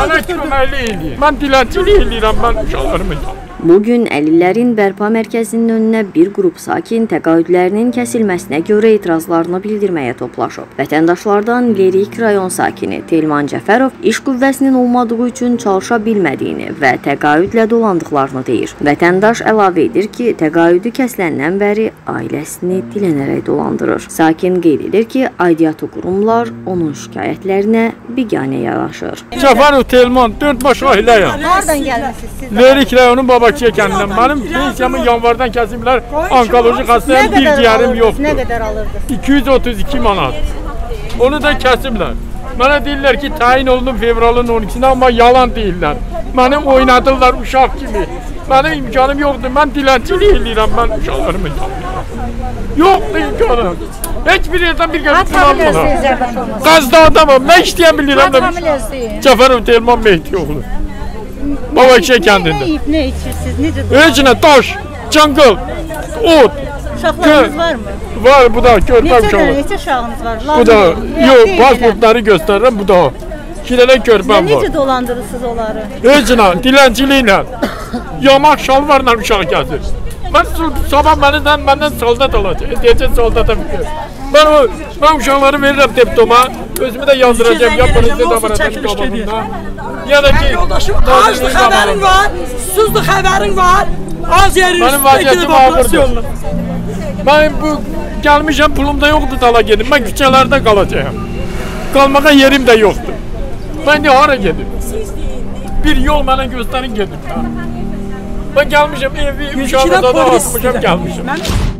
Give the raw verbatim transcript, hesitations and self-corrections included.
Sana köməkli eləyir. Mən dilənçilik eləyirəm, mən uşaqlarımı eləyirəm. Bugün Əlillərin Bərpa Mərkəzinin önünə bir qrup sakin təqaüdlərinin kəsilməsinə görə etirazlarını bildirməyə toplaşıb. Vətəndaşlardan Lerik rayon sakini Telman Cəfərov iş qüvvəsinin olmadığı üçün çalışa bilmədiyini və təqaüdlə dolandıqlarını deyir. Vətəndaş əlavə edir ki, təqaüdü kəsiləndən bəri ailəsini dilənərək dolandırır. Sakin qeyd edir ki, aidiyyatı qurumlar onun şikayətlərinə biganə yanaşır. Cəfərov Telman, dörd baş ailəyəm. Hardan gəlmişsiniz? Lerik rayonun baba Bakıya benim pensiyamı yanvardan kesimler onkoloji hastayım, bir ciğerim yoktu. Ne kadar alırdınız? iki yüz otuz iki manat. Onu da kesimler. Bana deyirlər ki tayin oldum fevralın on ikisində ama yalan deyirlər. Beni oynadılar uşaq gibi. Benim imkanım yoktu. Ben dilənçilik eləyirəm. Ben uşaqlarımı yoktu imkanım. Hiçbir yerden bir kez kullanmadan. Qazda adamım. Ben işleyebilirim. Cəfərov Telman Mehdioğlu. Baba işe kendinde. Ne yiyip ne içirsiniz? Necə? İçine taş, çangıl, ot. Uşaqlarınız var mı? Var, bu da körpə uşaqlar. Neçə uşağınız var? Bu da, yok pasportları gösteririm, bu da. İki tane körpəm var. Necə dolandırırsınız onları? İçine, dilencilikle, yamaq şalvarla uşağı gəzir. Ben sabah məndən, məndən saldat alacağım. Deyəcək saldata fikir. Ben o, ben uşaqları veririm deptoma. Özümü de yazdıracağım. Ya polisi damaracağım kababımda. Ya da ki, açlı haberin var, suslu haberin var, az yerin üstündeki depozisyonlar. Ben bu gelmişim, pulum da yoktu dala geldim. Ben küçelerde kalacağım. Kalmaya yerim de yoktu. Ben de hara geldim. Bir yol bana gösterin geldim. Ben gelmişim evi, üç arada da atmışım gelmişim.